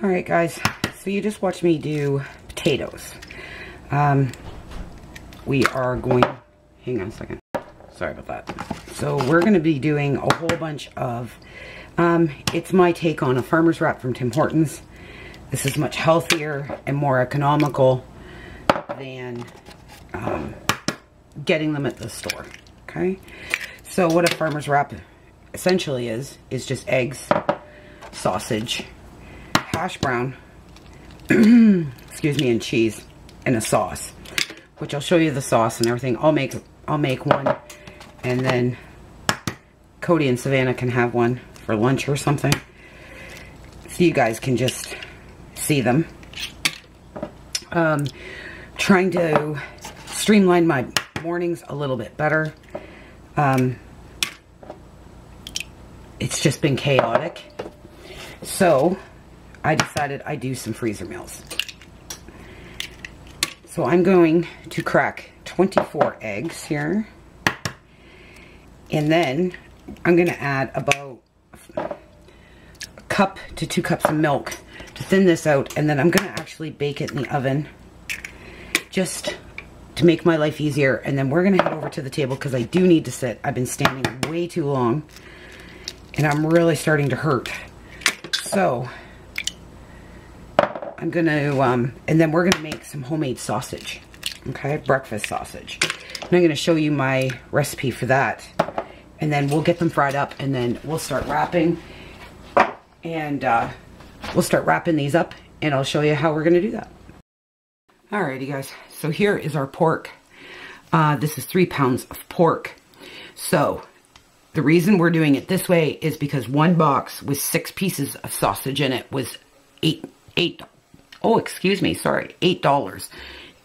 Alright guys, so you just watched me do potatoes. We are going, hang on a second, sorry about that. So we're going to be doing a whole bunch of, it's my take on a farmer's wrap from Tim Hortons. This is much healthier and more economical than getting them at the store, okay? So what a farmer's wrap essentially is just eggs, sausage, hash brown, excuse me, and cheese, and a sauce, which I'll show you the sauce and everything. I'll make one, and then Cody and Savannah can have one for lunch or something, so you guys can just see them. Trying to streamline my mornings a little bit better. It's just been chaotic, so I decided I'd do some freezer meals. So I'm going to crack 24 eggs here, and then I'm going to add about a cup to 2 cups of milk to thin this out, and then I'm going to actually bake it in the oven just to make my life easier. And then we're going to head over to the table because I do need to sit. I've been standing way too long and I'm really starting to hurt. So I'm going to, and then we're going to make some homemade sausage, okay, breakfast sausage. And I'm going to show you my recipe for that. And then we'll get them fried up and then we'll start wrapping. And we'll start wrapping these up and I'll show you how we're going to do that. Alrighty guys, so here is our pork. This is 3 pounds of pork. So the reason we're doing it this way is because one box with 6 pieces of sausage in it was $8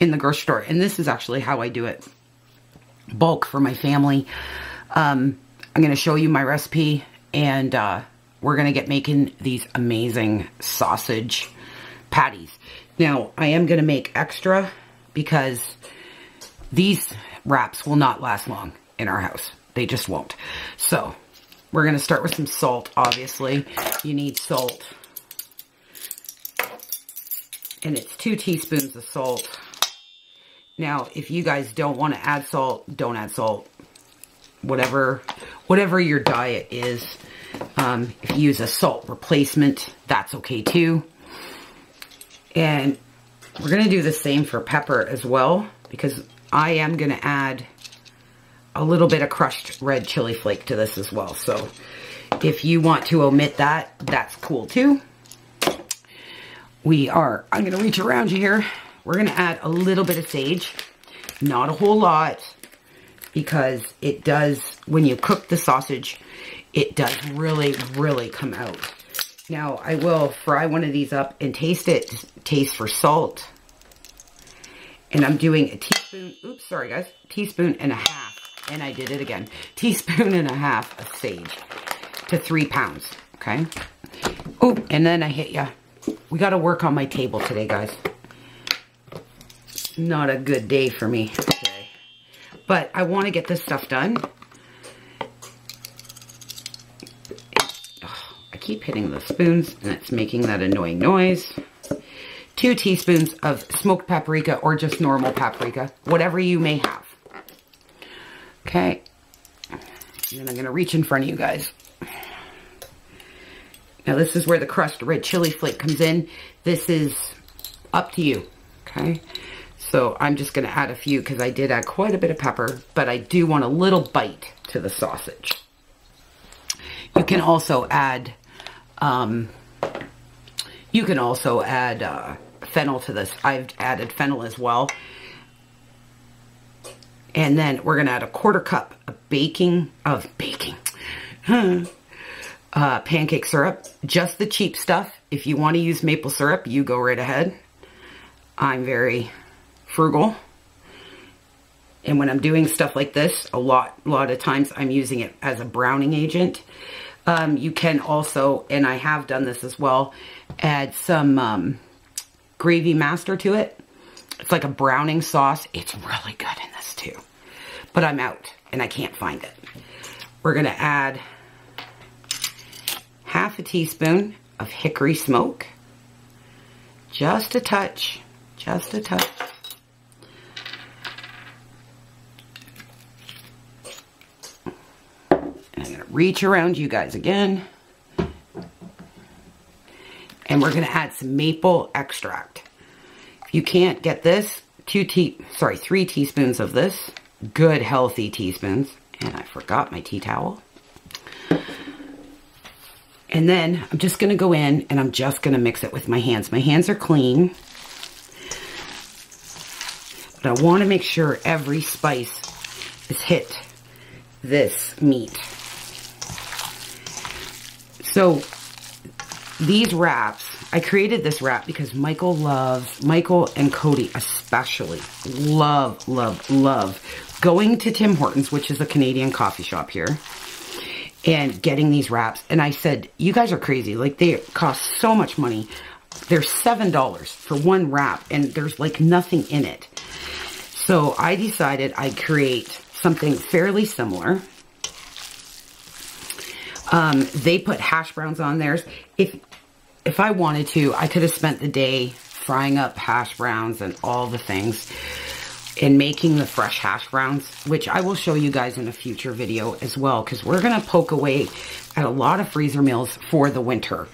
in the grocery store. And this is actually how I do it, bulk for my family. I'm going to show you my recipe, and we're going to get making these amazing sausage patties. Now, I am going to make extra because these wraps will not last long in our house. They just won't. So we're going to start with some salt, obviously. You need salt. And it's 2 teaspoons of salt. Now, if you guys don't want to add salt, don't add salt. Whatever your diet is. If you use a salt replacement, that's okay too. And we're going to do the same for pepper as well, because I am going to add a little bit of crushed red chili flake to this as well. So if you want to omit that, that's cool too. I'm going to reach around you here. We're going to add a little bit of sage, not a whole lot, because it does, when you cook the sausage, it does really, really come out. Now, I will fry one of these up and taste it, taste for salt. And I'm doing a teaspoon, oops, sorry guys, teaspoon and a half, and I did it again, teaspoon and a half of sage to 3 pounds, okay? Oh, and then I hit ya. We got to work on my table today, guys. Not a good day for me today. But I want to get this stuff done. Oh, I keep hitting the spoons and it's making that annoying noise. 2 teaspoons of smoked paprika or just normal paprika, whatever you may have. Okay. And then I'm going to reach in front of you guys. Now, this is where the crushed red chili flake comes in. This is up to you, okay? So I'm just going to add a few because I did add quite a bit of pepper, but I do want a little bite to the sausage. You can also add, fennel to this. I've added fennel as well. And then we're going to add a 1/4 cup of pancake syrup, just the cheap stuff. If you want to use maple syrup, you go right ahead. I'm very frugal. And when I'm doing stuff like this, a lot of times I'm using it as a browning agent. You can also, and I have done this as well, add some gravy master to it. It's like a browning sauce. It's really good in this too. But I'm out and I can't find it. We're going to add 1/2 teaspoon of hickory smoke. Just a touch. Just a touch. And I'm gonna reach around you guys again. And we're gonna add some maple extract. If you can't get this, 3 teaspoons of this. Good healthy teaspoons. And I forgot my tea towel. And then I'm just gonna go in and I'm just gonna mix it with my hands. My hands are clean. But I wanna make sure every spice has hit this meat. So these wraps, I created this wrap because Michael and Cody especially love going to Tim Hortons, which is a Canadian coffee shop here, and getting these wraps. And I said, you guys are crazy. Like, they cost so much money. They're $7 for one wrap and there's like nothing in it. So I decided I'd create something fairly similar. They put hash browns on theirs. If I wanted to, I could have spent the day frying up hash browns and all the things and making the fresh hash browns, which I will show you guys in a future video as well, because we're going to poke away at a lot of freezer meals for the winter.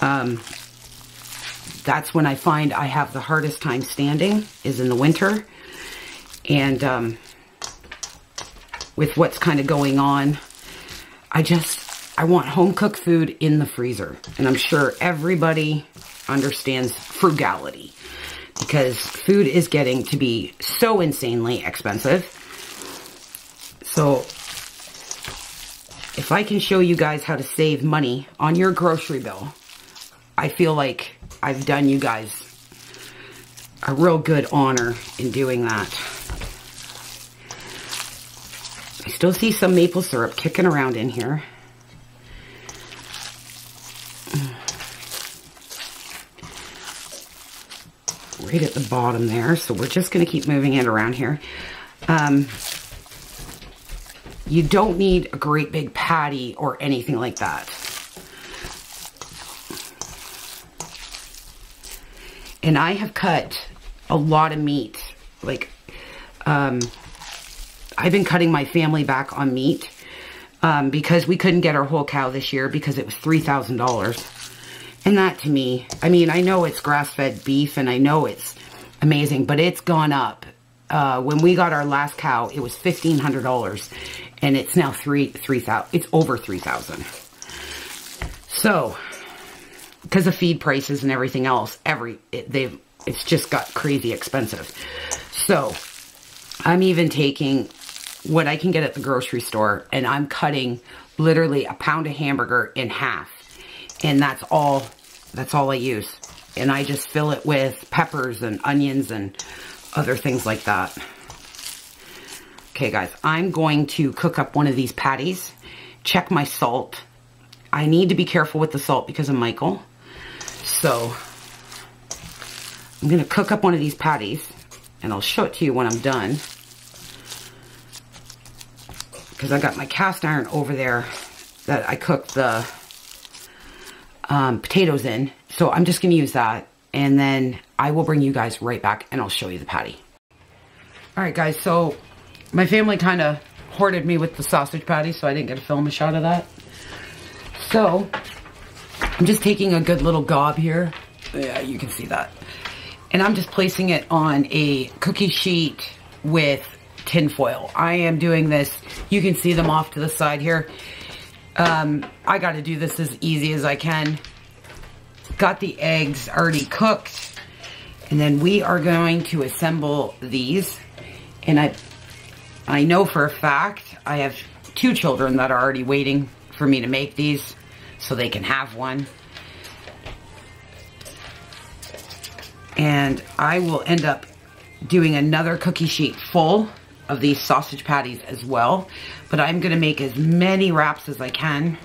That's when I find I have the hardest time standing, is in the winter. And with what's kind of going on, I want home-cooked food in the freezer. And I'm sure everybody understands frugality, because food is getting to be so insanely expensive. So if I can show you guys how to save money on your grocery bill, I feel like I've done you guys a real good honor in doing that. I still see some maple syrup kicking around in here. Right at the bottom there, so we're just going to keep moving it around here. You don't need a great big patty or anything like that. And I have cut a lot of meat. Like, I've been cutting my family back on meat because we couldn't get our whole cow this year because it was $3,000. And that, to me, I mean, I know it's grass-fed beef and I know it's amazing, but it's gone up. When we got our last cow, it was $1,500 and it's now it's over $3,000. So, because of feed prices and everything else, it's just got crazy expensive. So, I'm even taking what I can get at the grocery store and I'm cutting literally a pound of hamburger in half. And that's all I use. And I just fill it with peppers and onions and other things like that. Okay guys, I'm going to cook up one of these patties. Check my salt. I need to be careful with the salt because of Michael. So I'm gonna cook up one of these patties and I'll show it to you when I'm done. Because I got my cast iron over there that I cooked the potatoes in, so I'm just gonna use that, and then I will bring you guys right back and I'll show you the patty. Alright guys, so my family kind of hoarded me with the sausage patty, so I didn't get to film a shot of that. So I'm just taking a good little gob here, yeah, you can see that, and I'm just placing it on a cookie sheet with tin foil. I am doing this, you can see them off to the side here. I got to do this as easy as I can. Got the eggs already cooked. And then we are going to assemble these. And I know for a fact, I have 2 children that are already waiting for me to make these so they can have one. And I will end up doing another cookie sheet full of these sausage patties as well, but I'm gonna make as many wraps as I can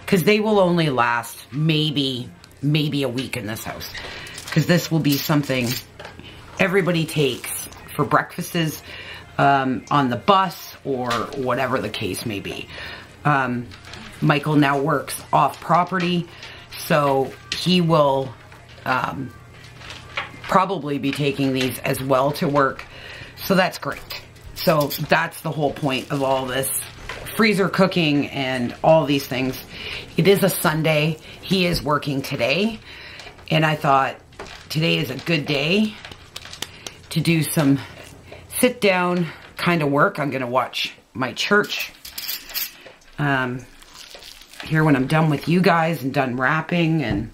because they will only last maybe a week in this house, because this will be something everybody takes for breakfasts on the bus or whatever the case may be. Michael now works off property, so he will probably be taking these as well to work. So that's great. So that's the whole point of all this freezer cooking and all these things. It is a Sunday. He is working today. And I thought today is a good day to do some sit down kind of work. I'm going to watch my church here when I'm done with you guys and done wrapping. And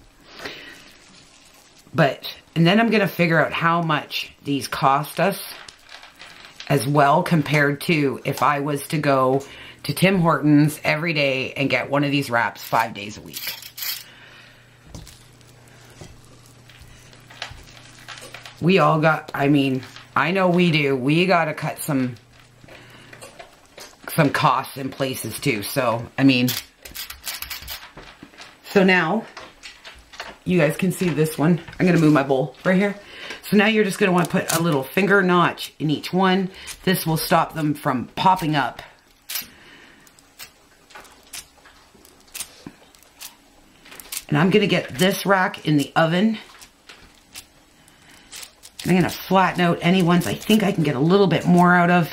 then I'm going to figure out how much these cost us as well, compared to if I was to go to Tim Hortons every day and get one of these wraps 5 days a week. We all got, I mean, I know we do. We got to cut some costs in places too. So, I mean, so now you guys can see this one. I'm going to move my bowl right here. So now you're just going to want to put a little finger notch in each one. This will stop them from popping up. And I'm going to get this rack in the oven. And I'm going to flatten out any ones I think I can get a little bit more out of.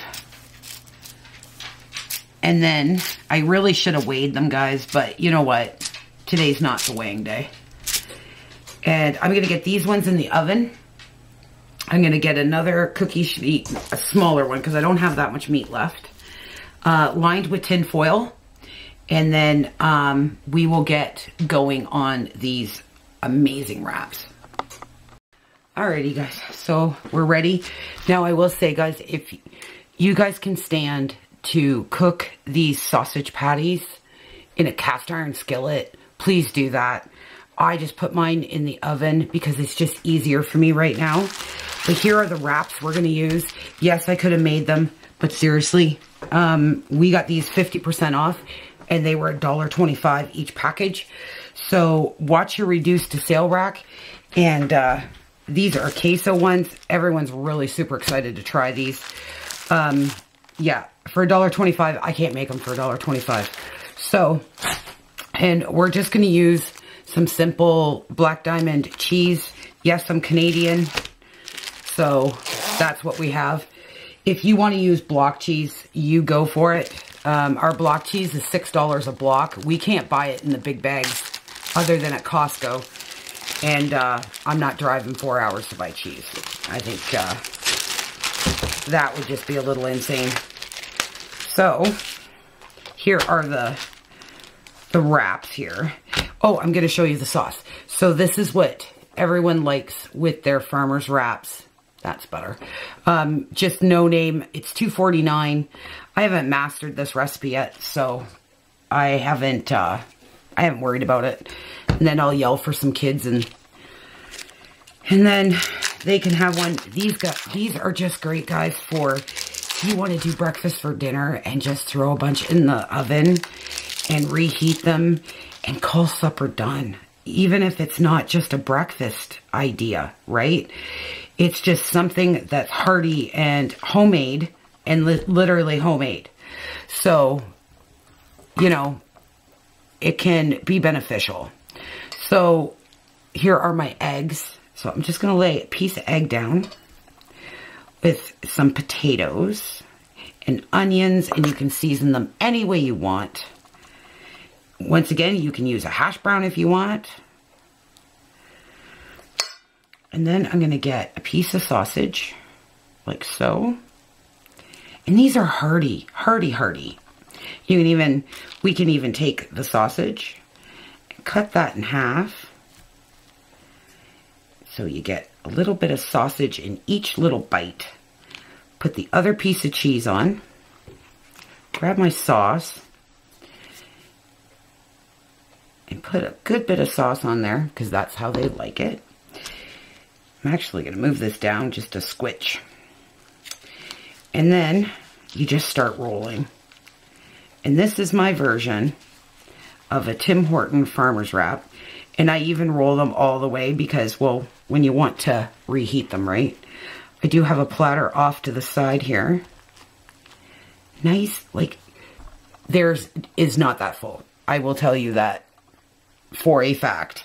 And then I really should have weighed them, guys, but you know what? Today's not the weighing day. And I'm going to get these ones in the oven. I'm going to get another cookie sheet, a smaller one, because I don't have that much meat left, lined with tin foil. And then we will get going on these amazing wraps. Alrighty, guys, so we're ready. Now I will say, guys, if you guys can stand to cook these sausage patties in a cast iron skillet, please do that. I just put mine in the oven because it's just easier for me right now. But here are the wraps we're going to use. Yes, I could have made them, but seriously, we got these 50% off and they were $1.25 each package. So watch your reduced to sale rack. And these are queso ones. Everyone's really super excited to try these. Yeah, for $1.25, I can't make them for $1.25. So, and we're just going to use some simple Black Diamond cheese. Yes, I'm Canadian, so that's what we have. If you want to use block cheese, you go for it. Our block cheese is $6 a block. We can't buy it in the big bags other than at Costco. And I'm not driving 4 hours to buy cheese. I think that would just be a little insane. So here are the wraps here. Oh, I'm going to show you the sauce. So this is what everyone likes with their farmer's wraps. That's butter. Just no name. It's $2.49. I haven't mastered this recipe yet, so I haven't worried about it. And then I'll yell for some kids and then they can have one. These are just great, guys, for if you want to do breakfast for dinner and just throw a bunch in the oven and reheat them and call supper done. Even if it's not just a breakfast idea, right? It's just something that's hearty and homemade and literally homemade. So, you know, it can be beneficial. So here are my eggs. So I'm just going to lay a piece of egg down with some potatoes and onions, and you can season them any way you want. Once again, you can use a hash brown if you want. And then I'm going to get a piece of sausage, like so. And these are hearty, hearty, hearty. We can even take the sausage and cut that in half. So you get a little bit of sausage in each little bite. Put the other piece of cheese on. Grab my sauce. And put a good bit of sauce on there because that's how they like it. I'm actually going to move this down just a squitch. And then you just start rolling. And this is my version of a Tim Horton Farmer's Wrap. And I even roll them all the way because, well, when you want to reheat them, right? I do have a platter off to the side here. Nice, like, theirs is not that full. I will tell you that. For a fact.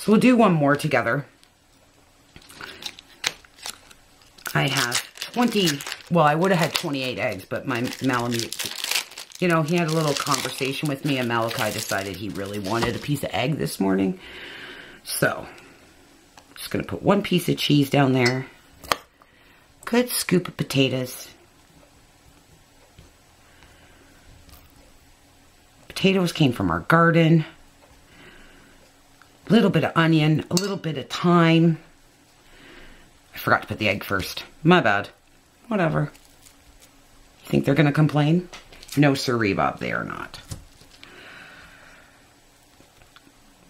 So we'll do one more together. I have 20, well, I would have had 28 eggs, but my Malamute, you know, he had a little conversation with me, and Malachi decided he really wanted a piece of egg this morning. So, just going to put one piece of cheese down there. Good scoop of potatoes. Potatoes came from our garden. A little bit of onion, a little bit of thyme. I forgot to put the egg first. My bad. Whatever. You think they're going to complain? No, sirree, Bob, they are not.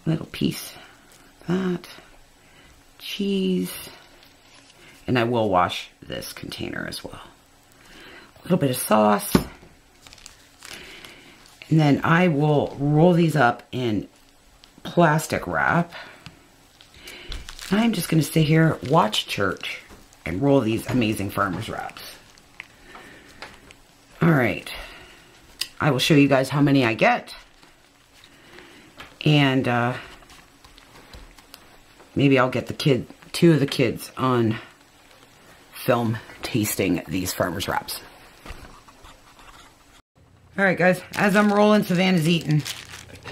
Little piece of that. Cheese. And I will wash this container as well. A little bit of sauce. And then I will roll these up in plastic wrap. I'm just going to sit here, watch church, and roll these amazing farmers wraps. All right. I will show you guys how many I get. And maybe I'll get the two of the kids on film tasting these farmers wraps. All right, guys. As I'm rolling, Savannah's eating.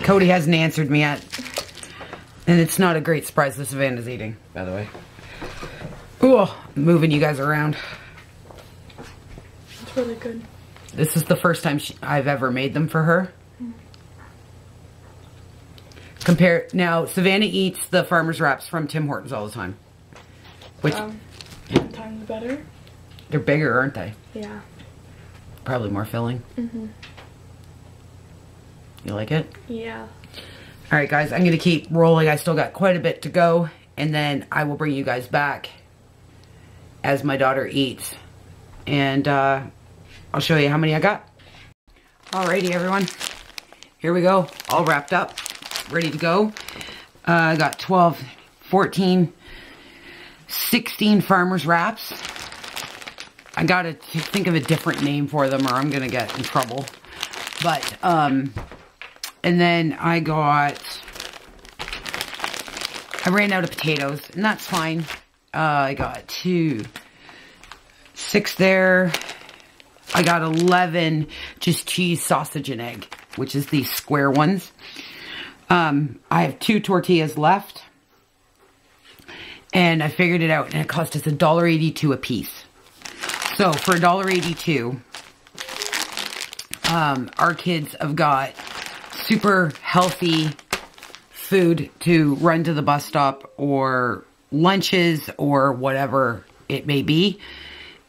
Cody hasn't answered me yet. And it's not a great surprise that Savannah's eating. By the way. Oh, moving you guys around. It's really good. This is the first time I've ever made them for her. Mm. Now, Savannah eats the farmer's wraps from Tim Hortons all the time. Which, sometimes better. They're bigger, aren't they? Yeah. Probably more filling. Mm-hmm. You like it? Yeah. All right, guys, I'm going to keep rolling. I still got quite a bit to go. And then I will bring you guys back as my daughter eats. And, I'll show you how many I got. Alrighty, everyone. Here we go. All wrapped up. Ready to go. I got 12, 14, 16 farmer's wraps. I got to think of a different name for them or I'm going to get in trouble. But, and then I ran out of potatoes. And that's fine. I got 6 there. I got 11 just cheese, sausage, and egg, which is these square ones. I have 2 tortillas left. And I figured it out, and it cost us $1.82 a piece. So, for $1.82, our kids have got super healthy food to run to the bus stop or lunches or whatever it may be.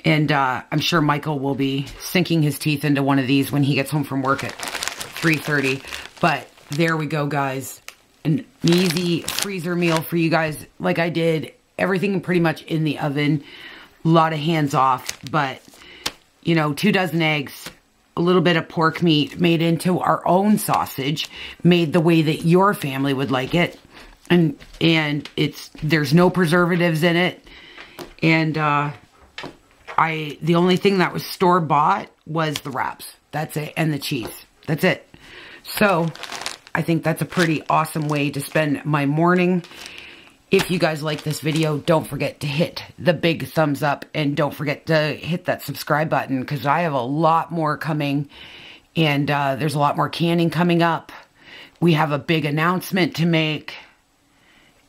And I'm sure Michael will be sinking his teeth into one of these when he gets home from work at 3:30. But there we go, guys. An easy freezer meal for you guys. Like I did, everything pretty much in the oven. A lot of hands off. But, you know, 2 dozen eggs, a little bit of pork meat made into our own sausage. Made the way that your family would like it. And there's no preservatives in it. And, the only thing that was store-bought was the wraps. That's it. And the cheese. That's it. So, I think that's a pretty awesome way to spend my morning. If you guys like this video, don't forget to hit the big thumbs up. And don't forget to hit that subscribe button. Because I have a lot more coming. And there's a lot more canning coming up. We have a big announcement to make.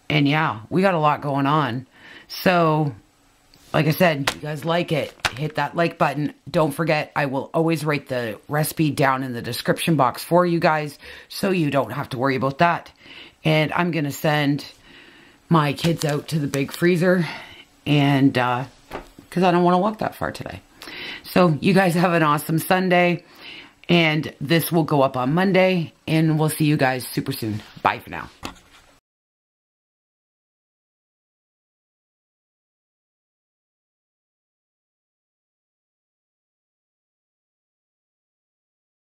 And yeah, we got a lot going on. So, like I said, you guys like it, hit that like button. Don't forget, I will always write the recipe down in the description box for you guys, so you don't have to worry about that. And I'm going to send my kids out to the big freezer, and because I don't want to walk that far today. So you guys have an awesome Sunday, and this will go up on Monday, and we'll see you guys super soon. Bye for now.